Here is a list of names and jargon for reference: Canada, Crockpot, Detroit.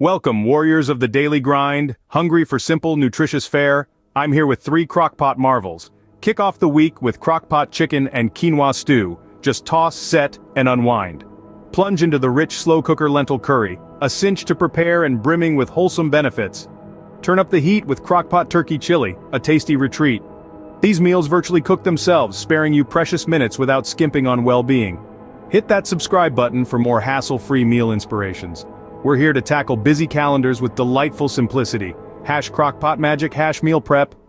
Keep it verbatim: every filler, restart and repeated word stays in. Welcome, warriors of the daily grind, hungry for simple, nutritious fare. I'm here with three Crockpot marvels. Kick off the week with Crockpot chicken and quinoa stew. Just toss, set, and unwind. Plunge into the rich slow-cooker lentil curry, a cinch to prepare and brimming with wholesome benefits. Turn up the heat with Crockpot turkey chili, a tasty retreat. These meals virtually cook themselves, sparing you precious minutes without skimping on well-being. Hit that subscribe button for more hassle-free meal inspirations. We're here to tackle busy calendars with delightful simplicity. Hash crockpot magic, hash meal prep.